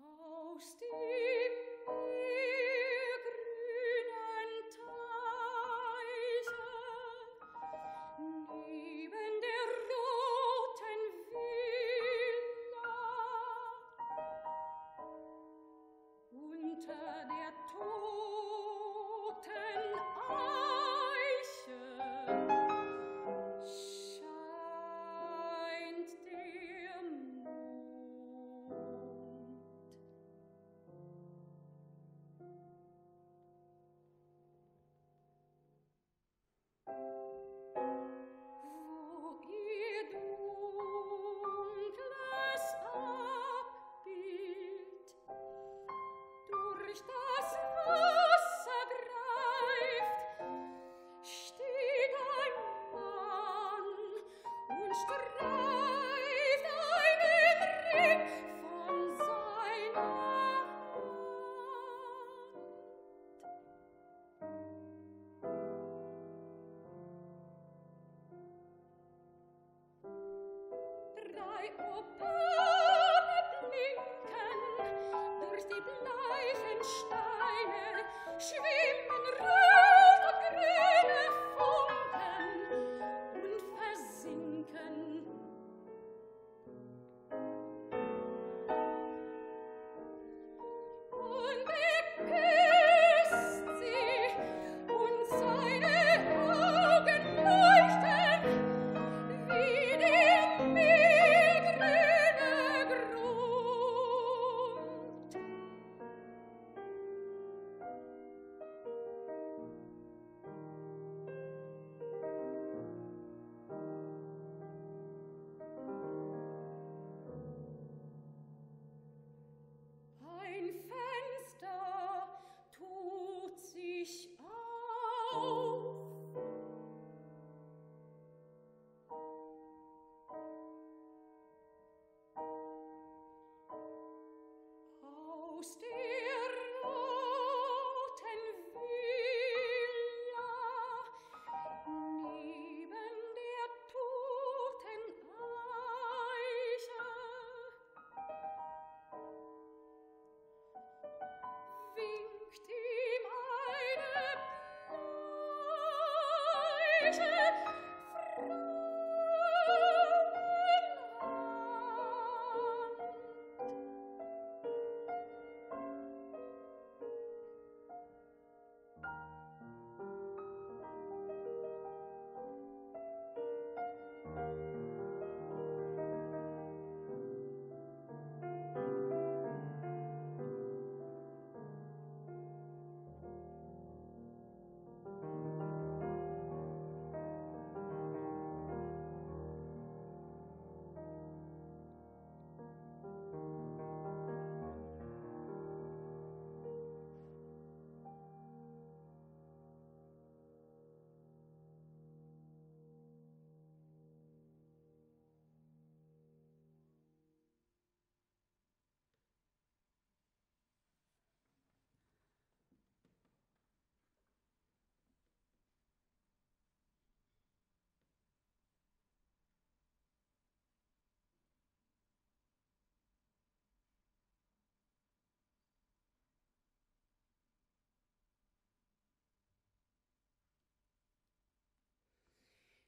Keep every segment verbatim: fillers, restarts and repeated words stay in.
Aus dem grünen Teiche, neben der roten Villa, unter der toten Eiche. Aus der roten Villa, neben der toten Eiche, winkt ihm eine Bleiche.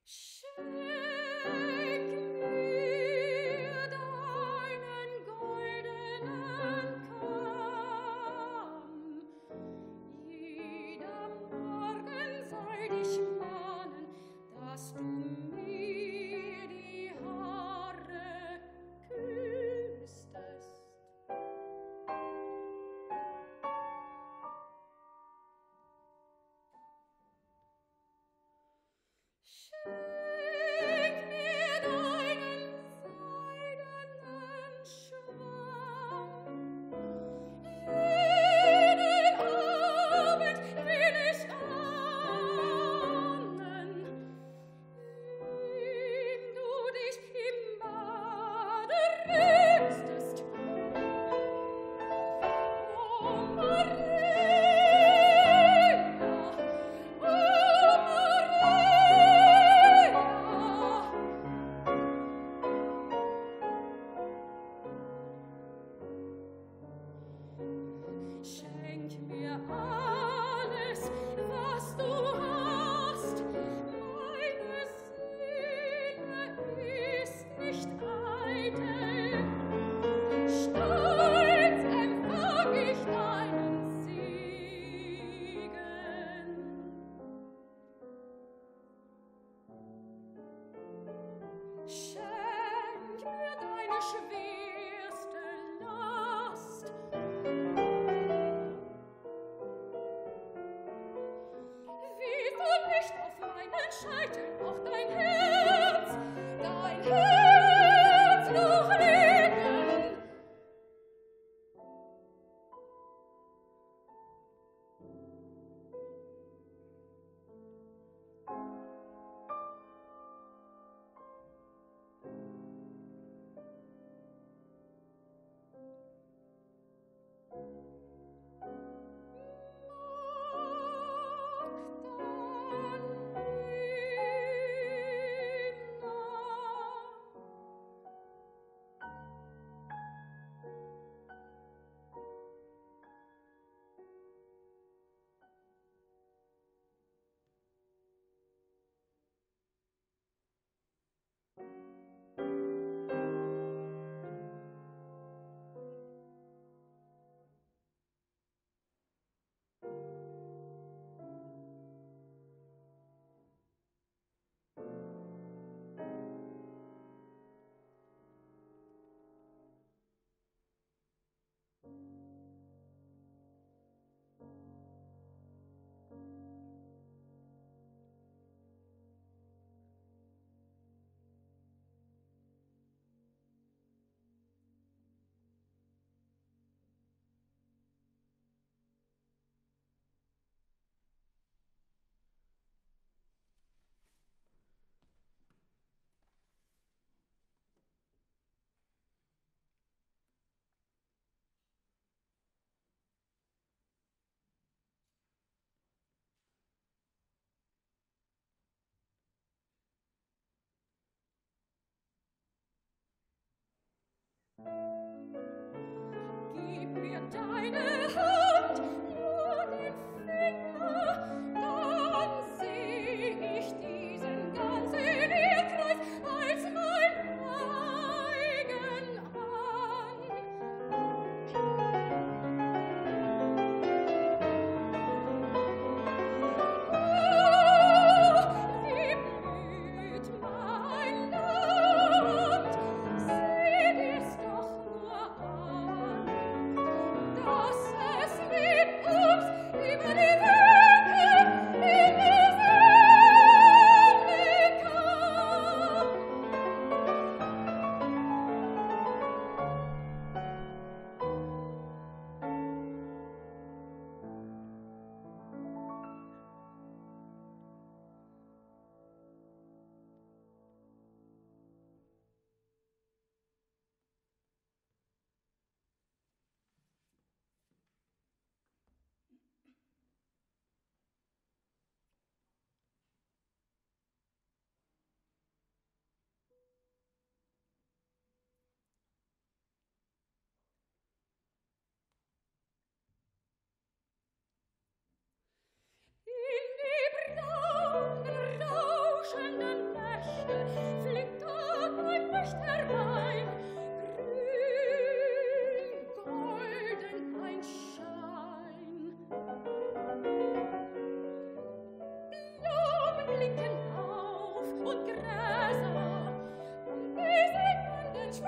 Sure. Schenk mir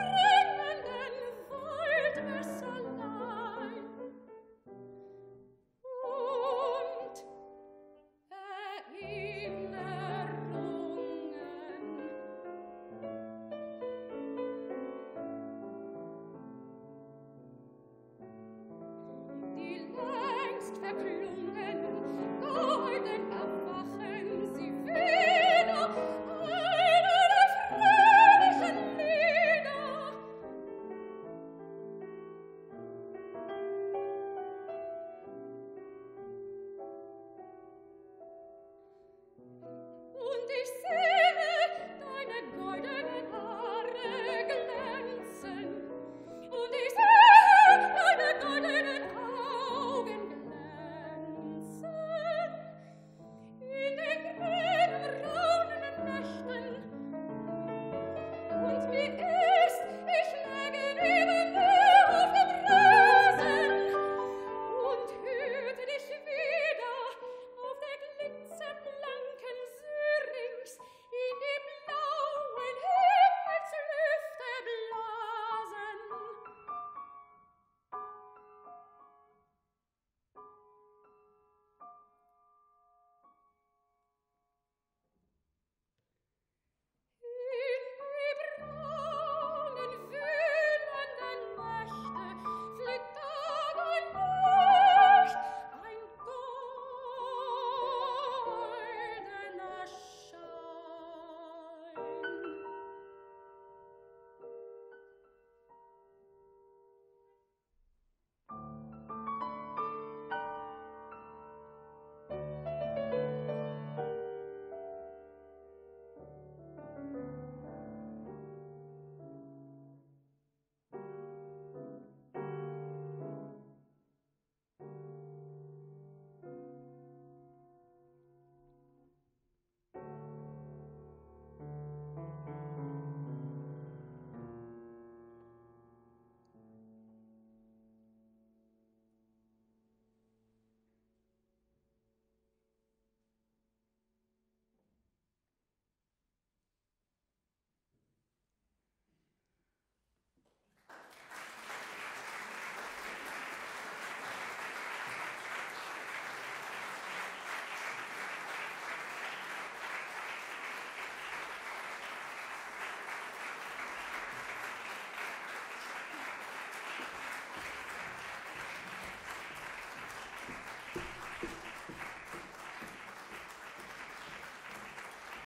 It's